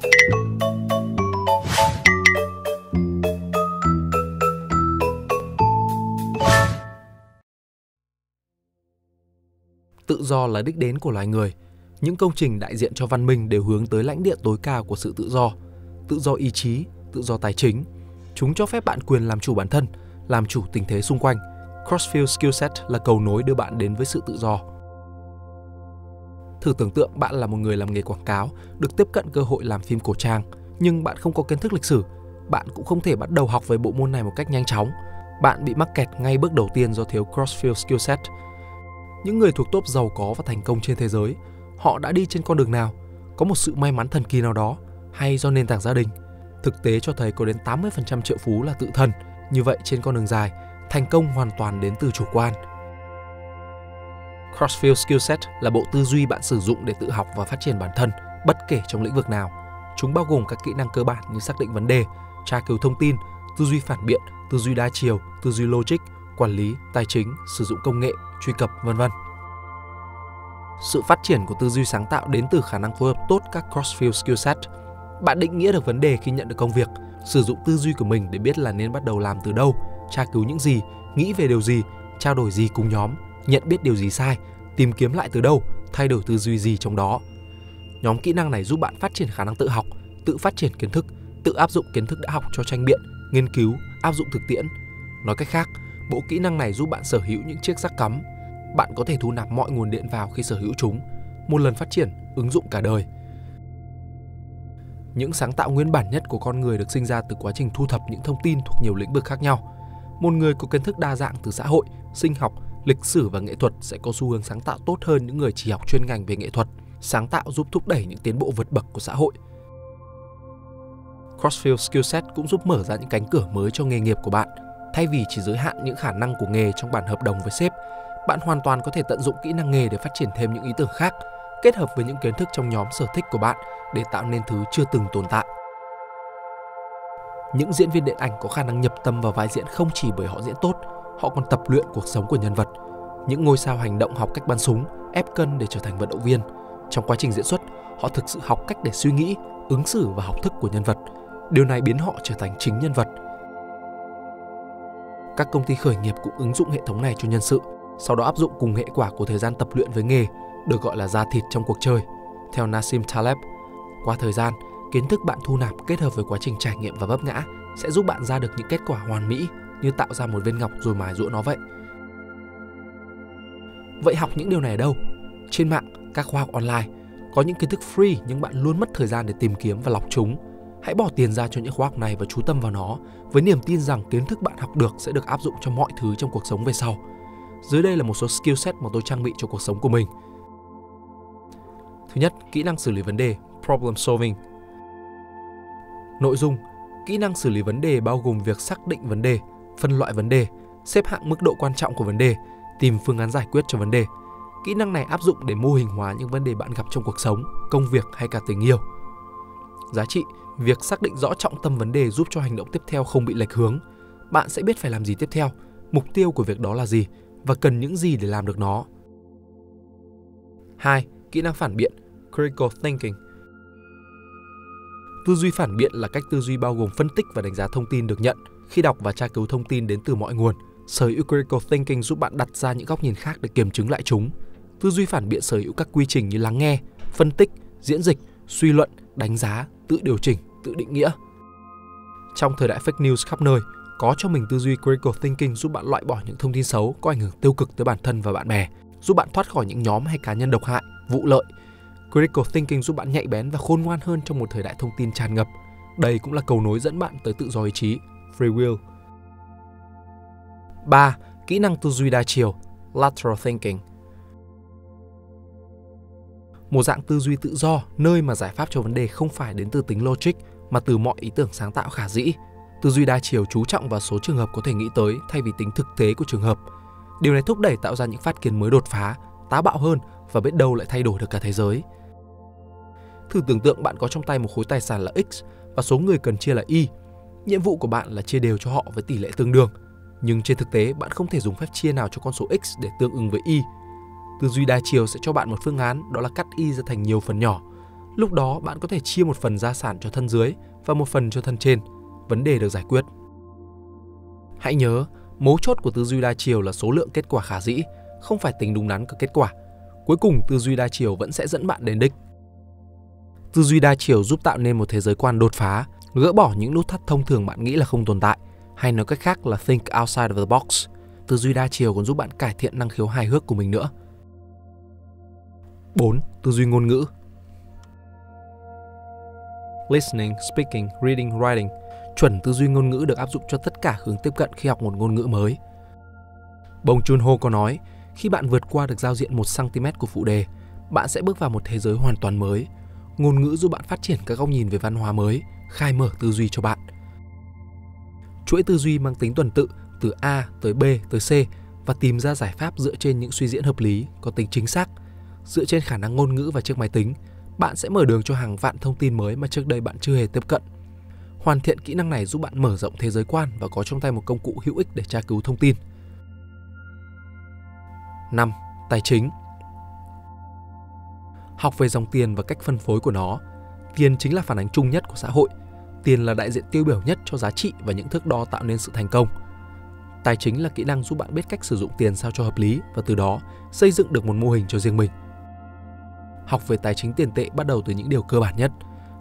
Tự do là đích đến của loài người. Những công trình đại diện cho văn minh đều hướng tới lãnh địa tối cao của sự tự do ý chí, tự do tài chính. Chúng cho phép bạn quyền làm chủ bản thân, làm chủ tình thế xung quanh. Crossfield Skillset là cầu nối đưa bạn đến với sự tự do. Thử tưởng tượng bạn là một người làm nghề quảng cáo, được tiếp cận cơ hội làm phim cổ trang, nhưng bạn không có kiến thức lịch sử, bạn cũng không thể bắt đầu học về bộ môn này một cách nhanh chóng. Bạn bị mắc kẹt ngay bước đầu tiên do thiếu Crossfield Skillset. Những người thuộc top giàu có và thành công trên thế giới, họ đã đi trên con đường nào? Có một sự may mắn thần kỳ nào đó? Hay do nền tảng gia đình? Thực tế cho thấy có đến 80% triệu phú là tự thân. Như vậy trên con đường dài, thành công hoàn toàn đến từ chủ quan. Crossfield Skillset là bộ tư duy bạn sử dụng để tự học và phát triển bản thân, bất kể trong lĩnh vực nào. Chúng bao gồm các kỹ năng cơ bản như xác định vấn đề, tra cứu thông tin, tư duy phản biện, tư duy đa chiều, tư duy logic, quản lý, tài chính, sử dụng công nghệ, truy cập, v.v. Sự phát triển của tư duy sáng tạo đến từ khả năng phối hợp tốt các Crossfield Skillset. Bạn định nghĩa được vấn đề khi nhận được công việc, sử dụng tư duy của mình để biết là nên bắt đầu làm từ đâu, tra cứu những gì, nghĩ về điều gì, trao đổi gì cùng nhóm, nhận biết điều gì sai, tìm kiếm lại từ đâu, thay đổi tư duy gì trong đó. Nhóm kỹ năng này giúp bạn phát triển khả năng tự học, tự phát triển kiến thức, tự áp dụng kiến thức đã học cho tranh biện, nghiên cứu, áp dụng thực tiễn. Nói cách khác, bộ kỹ năng này giúp bạn sở hữu những chiếc rác cắm. Bạn có thể thu nạp mọi nguồn điện vào khi sở hữu chúng. Một lần phát triển, ứng dụng cả đời. Những sáng tạo nguyên bản nhất của con người được sinh ra từ quá trình thu thập những thông tin thuộc nhiều lĩnh vực khác nhau. Một người có kiến thức đa dạng từ xã hội, sinh học, lịch sử và nghệ thuật sẽ có xu hướng sáng tạo tốt hơn những người chỉ học chuyên ngành về nghệ thuật. Sáng tạo giúp thúc đẩy những tiến bộ vượt bậc của xã hội. Crossfield Skillset cũng giúp mở ra những cánh cửa mới cho nghề nghiệp của bạn. Thay vì chỉ giới hạn những khả năng của nghề trong bản hợp đồng với sếp, bạn hoàn toàn có thể tận dụng kỹ năng nghề để phát triển thêm những ý tưởng khác, kết hợp với những kiến thức trong nhóm sở thích của bạn để tạo nên thứ chưa từng tồn tại. Những diễn viên điện ảnh có khả năng nhập tâm vào vai diễn không chỉ bởi họ diễn tốt, họ còn tập luyện cuộc sống của nhân vật. Những ngôi sao hành động học cách bắn súng, ép cân để trở thành vận động viên. Trong quá trình diễn xuất, họ thực sự học cách để suy nghĩ, ứng xử và học thức của nhân vật. Điều này biến họ trở thành chính nhân vật. Các công ty khởi nghiệp cũng ứng dụng hệ thống này cho nhân sự, sau đó áp dụng cùng hệ quả của thời gian tập luyện với nghề, được gọi là da thịt trong cuộc chơi. Theo Nassim Taleb, qua thời gian, kiến thức bạn thu nạp kết hợp với quá trình trải nghiệm và vấp ngã sẽ giúp bạn ra được những kết quả hoàn mỹ, như tạo ra một viên ngọc rồi mài giũa nó vậy. Vậy học những điều này ở đâu? Trên mạng, các khóa học online. Có những kiến thức free nhưng bạn luôn mất thời gian để tìm kiếm và lọc chúng. Hãy bỏ tiền ra cho những khóa học này và chú tâm vào nó, với niềm tin rằng kiến thức bạn học được sẽ được áp dụng cho mọi thứ trong cuộc sống về sau. Dưới đây là một số skill set mà tôi trang bị cho cuộc sống của mình. Thứ nhất, kỹ năng xử lý vấn đề, problem solving. Nội dung, kỹ năng xử lý vấn đề bao gồm việc xác định vấn đề, phân loại vấn đề, xếp hạng mức độ quan trọng của vấn đề, tìm phương án giải quyết cho vấn đề. Kỹ năng này áp dụng để mô hình hóa những vấn đề bạn gặp trong cuộc sống, công việc hay cả tình yêu. Giá trị, việc xác định rõ trọng tâm vấn đề giúp cho hành động tiếp theo không bị lệch hướng. Bạn sẽ biết phải làm gì tiếp theo, mục tiêu của việc đó là gì và cần những gì để làm được nó. 2. Kỹ năng phản biện, critical thinking. Tư duy phản biện là cách tư duy bao gồm phân tích và đánh giá thông tin được nhận khi đọc và tra cứu thông tin đến từ mọi nguồn. Sở hữu critical thinking giúp bạn đặt ra những góc nhìn khác để kiểm chứng lại chúng. Tư duy phản biện sở hữu các quy trình như lắng nghe, phân tích, diễn dịch, suy luận, đánh giá, tự điều chỉnh, tự định nghĩa. Trong thời đại fake news khắp nơi, có cho mình tư duy critical thinking giúp bạn loại bỏ những thông tin xấu có ảnh hưởng tiêu cực tới bản thân và bạn bè, giúp bạn thoát khỏi những nhóm hay cá nhân độc hại, vụ lợi. Critical thinking giúp bạn nhạy bén và khôn ngoan hơn trong một thời đại thông tin tràn ngập. Đây cũng là cầu nối dẫn bạn tới tự do ý chí, free will. 3. Kỹ năng tư duy đa chiều, lateral thinking. Một dạng tư duy tự do, nơi mà giải pháp cho vấn đề không phải đến từ tính logic mà từ mọi ý tưởng sáng tạo khả dĩ. Tư duy đa chiều chú trọng vào số trường hợp có thể nghĩ tới thay vì tính thực tế của trường hợp. Điều này thúc đẩy tạo ra những phát kiến mới đột phá, táo bạo hơn và biết đâu lại thay đổi được cả thế giới. Thử tưởng tượng bạn có trong tay một khối tài sản là X và số người cần chia là Y. Nhiệm vụ của bạn là chia đều cho họ với tỷ lệ tương đương. Nhưng trên thực tế, bạn không thể dùng phép chia nào cho con số X để tương ứng với Y. Tư duy đa chiều sẽ cho bạn một phương án, đó là cắt Y ra thành nhiều phần nhỏ. Lúc đó bạn có thể chia một phần gia sản cho thân dưới và một phần cho thân trên, vấn đề được giải quyết. Hãy nhớ, mấu chốt của tư duy đa chiều là số lượng kết quả khả dĩ, không phải tính đúng đắn của kết quả. Cuối cùng, tư duy đa chiều vẫn sẽ dẫn bạn đến đích. Tư duy đa chiều giúp tạo nên một thế giới quan đột phá, gỡ bỏ những nút thắt thông thường bạn nghĩ là không tồn tại, hay nói cách khác là think outside of the box. Tư duy đa chiều còn giúp bạn cải thiện năng khiếu hài hước của mình nữa. 4. Tư duy ngôn ngữ. Listening, speaking, reading, writing. Chuẩn tư duy ngôn ngữ được áp dụng cho tất cả hướng tiếp cận khi học một ngôn ngữ mới. Bong Chun-ho có nói, khi bạn vượt qua được giao diện 1cm của phụ đề, bạn sẽ bước vào một thế giới hoàn toàn mới. Ngôn ngữ giúp bạn phát triển các góc nhìn về văn hóa mới, khai mở tư duy cho bạn. Chuỗi tư duy mang tính tuần tự từ A tới B tới C và tìm ra giải pháp dựa trên những suy diễn hợp lý có tính chính xác. Dựa trên khả năng ngôn ngữ và chiếc máy tính, bạn sẽ mở đường cho hàng vạn thông tin mới mà trước đây bạn chưa hề tiếp cận. Hoàn thiện kỹ năng này giúp bạn mở rộng thế giới quan và có trong tay một công cụ hữu ích để tra cứu thông tin. 5. Tài chính. Học về dòng tiền và cách phân phối của nó. Tiền chính là phản ánh chung nhất của xã hội. Tiền là đại diện tiêu biểu nhất cho giá trị và những thước đo tạo nên sự thành công. Tài chính là kỹ năng giúp bạn biết cách sử dụng tiền sao cho hợp lý và từ đó xây dựng được một mô hình cho riêng mình. Học về tài chính tiền tệ bắt đầu từ những điều cơ bản nhất.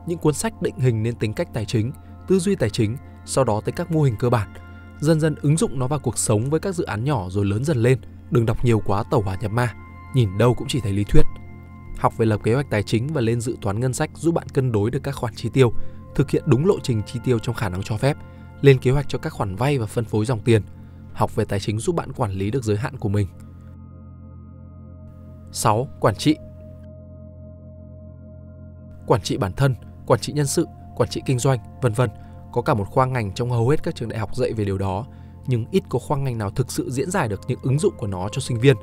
Những cuốn sách định hình nên tính cách tài chính, tư duy tài chính, sau đó tới các mô hình cơ bản. Dần dần ứng dụng nó vào cuộc sống với các dự án nhỏ rồi lớn dần lên. Đừng đọc nhiều quá tẩu hỏa nhập ma, nhìn đâu cũng chỉ thấy lý thuyết. Học về lập kế hoạch tài chính và lên dự toán ngân sách giúp bạn cân đối được các khoản chi tiêu, thực hiện đúng lộ trình chi tiêu trong khả năng cho phép, lên kế hoạch cho các khoản vay và phân phối dòng tiền. Học về tài chính giúp bạn quản lý được giới hạn của mình. 6. Quản trị. Quản trị bản thân, quản trị nhân sự, quản trị kinh doanh, vân vân. Có cả một khoa ngành trong hầu hết các trường đại học dạy về điều đó, nhưng ít có khoa ngành nào thực sự diễn giải được những ứng dụng của nó cho sinh viên.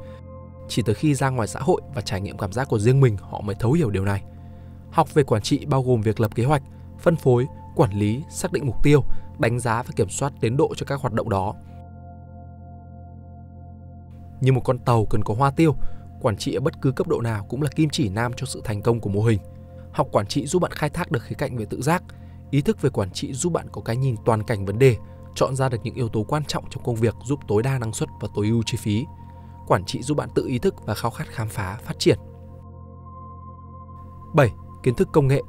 Chỉ tới khi ra ngoài xã hội và trải nghiệm cảm giác của riêng mình họ mới thấu hiểu điều này. Học về quản trị bao gồm việc lập kế hoạch, phân phối, quản lý, xác định mục tiêu, đánh giá và kiểm soát tiến độ cho các hoạt động đó. Như một con tàu cần có hoa tiêu, quản trị ở bất cứ cấp độ nào cũng là kim chỉ nam cho sự thành công của mô hình. Học quản trị giúp bạn khai thác được khía cạnh về tự giác. Ý thức về quản trị giúp bạn có cái nhìn toàn cảnh vấn đề, chọn ra được những yếu tố quan trọng trong công việc giúp tối đa năng suất và tối ưu chi phí. Quản trị giúp bạn tự ý thức và khao khát khám phá, phát triển. 7. Kiến thức công nghệ.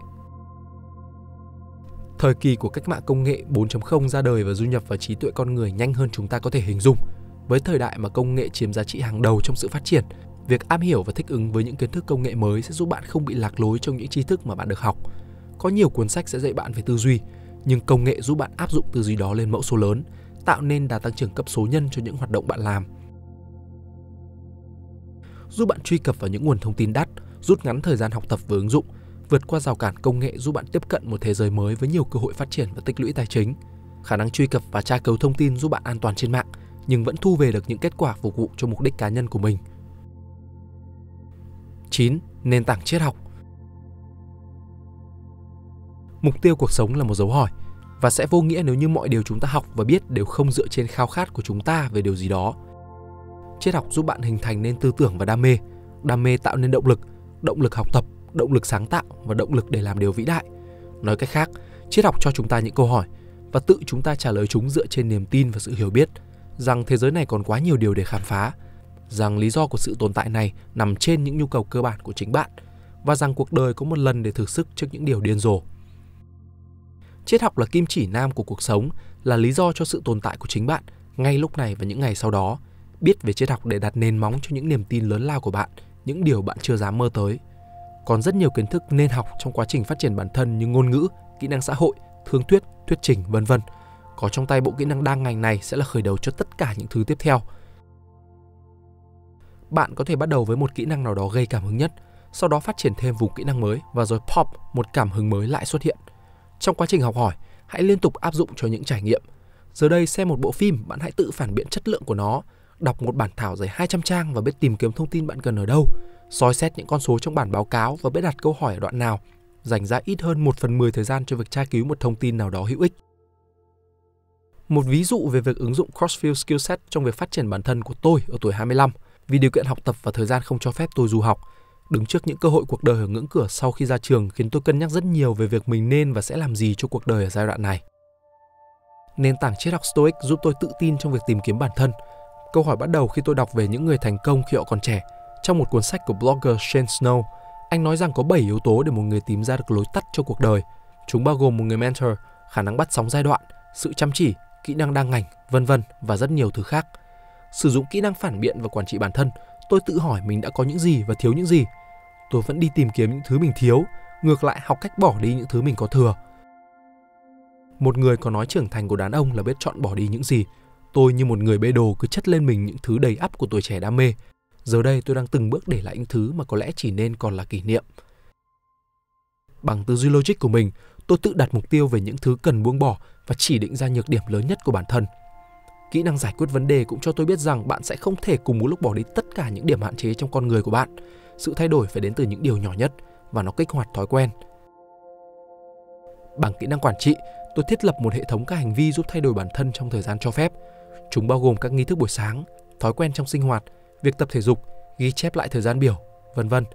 Thời kỳ của cách mạng công nghệ 4.0 ra đời và du nhập vào trí tuệ con người nhanh hơn chúng ta có thể hình dung. Với thời đại mà công nghệ chiếm giá trị hàng đầu trong sự phát triển, việc am hiểu và thích ứng với những kiến thức công nghệ mới sẽ giúp bạn không bị lạc lối trong những tri thức mà bạn được học. Có nhiều cuốn sách sẽ dạy bạn về tư duy, nhưng công nghệ giúp bạn áp dụng tư duy đó lên mẫu số lớn, tạo nên đà tăng trưởng cấp số nhân cho những hoạt động bạn làm. Giúp bạn truy cập vào những nguồn thông tin đắt, rút ngắn thời gian học tập và ứng dụng, vượt qua rào cản công nghệ giúp bạn tiếp cận một thế giới mới với nhiều cơ hội phát triển và tích lũy tài chính. Khả năng truy cập và tra cứu thông tin giúp bạn an toàn trên mạng, nhưng vẫn thu về được những kết quả phục vụ cho mục đích cá nhân của mình. 9. Nền tảng triết học. Mục tiêu cuộc sống là một dấu hỏi và sẽ vô nghĩa nếu như mọi điều chúng ta học và biết đều không dựa trên khao khát của chúng ta về điều gì đó. Triết học giúp bạn hình thành nên tư tưởng và đam mê tạo nên động lực học tập, động lực sáng tạo và động lực để làm điều vĩ đại. Nói cách khác, triết học cho chúng ta những câu hỏi và tự chúng ta trả lời chúng dựa trên niềm tin và sự hiểu biết rằng thế giới này còn quá nhiều điều để khám phá, rằng lý do của sự tồn tại này nằm trên những nhu cầu cơ bản của chính bạn và rằng cuộc đời có một lần để thử sức trước những điều điên rồ. Triết học là kim chỉ nam của cuộc sống, là lý do cho sự tồn tại của chính bạn ngay lúc này và những ngày sau đó. Biết về triết học để đặt nền móng cho những niềm tin lớn lao của bạn, những điều bạn chưa dám mơ tới. Còn rất nhiều kiến thức nên học trong quá trình phát triển bản thân như ngôn ngữ, kỹ năng xã hội, thương thuyết, thuyết trình, vân vân. Có trong tay bộ kỹ năng đa ngành này sẽ là khởi đầu cho tất cả những thứ tiếp theo. Bạn có thể bắt đầu với một kỹ năng nào đó gây cảm hứng nhất, sau đó phát triển thêm vùng kỹ năng mới và rồi pop, một cảm hứng mới lại xuất hiện. Trong quá trình học hỏi, hãy liên tục áp dụng cho những trải nghiệm. Giờ đây xem một bộ phim, bạn hãy tự phản biện chất lượng của nó, đọc một bản thảo dày 200 trang và biết tìm kiếm thông tin bạn cần ở đâu, soi xét những con số trong bản báo cáo và biết đặt câu hỏi ở đoạn nào, dành ra ít hơn 1/10 thời gian cho việc tra cứu một thông tin nào đó hữu ích. Một ví dụ về việc ứng dụng crossfield skillset trong việc phát triển bản thân của tôi ở tuổi 25. Vì điều kiện học tập và thời gian không cho phép tôi du học, Đứng trước những cơ hội cuộc đời ở ngưỡng cửa sau khi ra trường khiến tôi cân nhắc rất nhiều về việc mình nên và sẽ làm gì cho cuộc đời ở giai đoạn này. Nền tảng triết học Stoic giúp tôi tự tin trong việc tìm kiếm bản thân. Câu hỏi bắt đầu khi tôi đọc về những người thành công khi họ còn trẻ. Trong một cuốn sách của blogger Shane Snow, anh nói rằng có 7 yếu tố để một người tìm ra được lối tắt cho cuộc đời. Chúng bao gồm một người mentor, khả năng bắt sóng giai đoạn, sự chăm chỉ, kỹ năng đa ngành, vân vân và rất nhiều thứ khác. Sử dụng kỹ năng phản biện và quản trị bản thân, tôi tự hỏi mình đã có những gì và thiếu những gì. Tôi vẫn đi tìm kiếm những thứ mình thiếu, ngược lại học cách bỏ đi những thứ mình có thừa. Một người có nói trưởng thành của đàn ông là biết chọn bỏ đi những gì. Tôi như một người bê đồ cứ chất lên mình những thứ đầy ắp của tuổi trẻ đam mê. Giờ đây tôi đang từng bước để lại những thứ mà có lẽ chỉ nên còn là kỷ niệm. Bằng tư duy logic của mình, tôi tự đặt mục tiêu về những thứ cần buông bỏ và chỉ định ra nhược điểm lớn nhất của bản thân. Kỹ năng giải quyết vấn đề cũng cho tôi biết rằng bạn sẽ không thể cùng một lúc bỏ đi tất cả những điểm hạn chế trong con người của bạn. Sự thay đổi phải đến từ những điều nhỏ nhất và nó kích hoạt thói quen. Bằng kỹ năng quản trị, tôi thiết lập một hệ thống các hành vi giúp thay đổi bản thân trong thời gian cho phép. Chúng bao gồm các nghi thức buổi sáng, thói quen trong sinh hoạt, việc tập thể dục, ghi chép lại thời gian biểu, vân vân.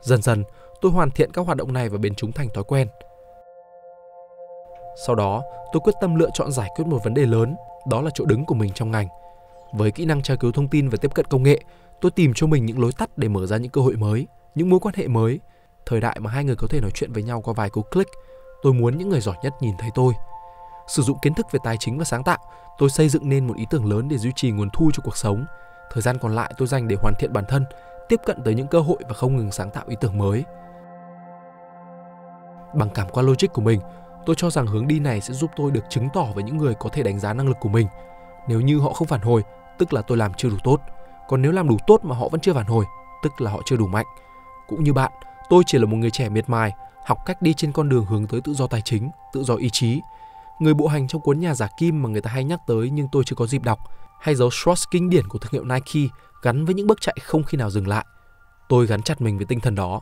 Dần dần, tôi hoàn thiện các hoạt động này và biến chúng thành thói quen. Sau đó, tôi quyết tâm lựa chọn giải quyết một vấn đề lớn, đó là chỗ đứng của mình trong ngành. Với kỹ năng tra cứu thông tin và tiếp cận công nghệ, tôi tìm cho mình những lối tắt để mở ra những cơ hội mới, những mối quan hệ mới. Thời đại mà hai người có thể nói chuyện với nhau qua vài cú click, tôi muốn những người giỏi nhất nhìn thấy tôi. Sử dụng kiến thức về tài chính và sáng tạo, tôi xây dựng nên một ý tưởng lớn để duy trì nguồn thu cho cuộc sống. Thời gian còn lại tôi dành để hoàn thiện bản thân, tiếp cận tới những cơ hội và không ngừng sáng tạo ý tưởng mới. Bằng cảm quan logic của mình, tôi cho rằng hướng đi này sẽ giúp tôi được chứng tỏ với những người có thể đánh giá năng lực của mình. Nếu như họ không phản hồi, tức là tôi làm chưa đủ tốt. Còn nếu làm đủ tốt mà họ vẫn chưa phản hồi, tức là họ chưa đủ mạnh. Cũng như bạn, tôi chỉ là một người trẻ miệt mài, học cách đi trên con đường hướng tới tự do tài chính, tự do ý chí. Người bộ hành trong cuốn Nhà giả kim mà người ta hay nhắc tới nhưng tôi chưa có dịp đọc, hay dấu Swatch kinh điển của thương hiệu Nike gắn với những bước chạy không khi nào dừng lại. Tôi gắn chặt mình với tinh thần đó.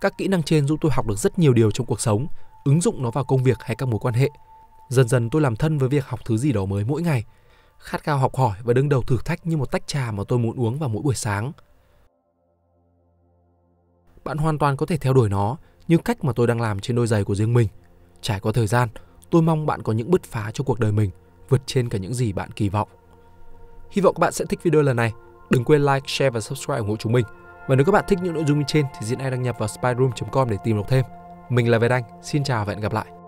Các kỹ năng trên giúp tôi học được rất nhiều điều trong cuộc sống, ứng dụng nó vào công việc hay các mối quan hệ. Dần dần tôi làm thân với việc học thứ gì đó mới mỗi ngày, khát khao học hỏi và đương đầu thử thách như một tách trà mà tôi muốn uống vào mỗi buổi sáng. Bạn hoàn toàn có thể theo đuổi nó như cách mà tôi đang làm trên đôi giày của riêng mình. Trải qua thời gian, tôi mong bạn có những bứt phá cho cuộc đời mình, vượt trên cả những gì bạn kỳ vọng. Hy vọng các bạn sẽ thích video lần này. Đừng quên like, share và subscribe ủng hộ chúng mình. Và nếu các bạn thích những nội dung như trên thì xin hãy đăng nhập vào spyroom.com để tìm đọc thêm. Mình là Việt Anh, xin chào và hẹn gặp lại.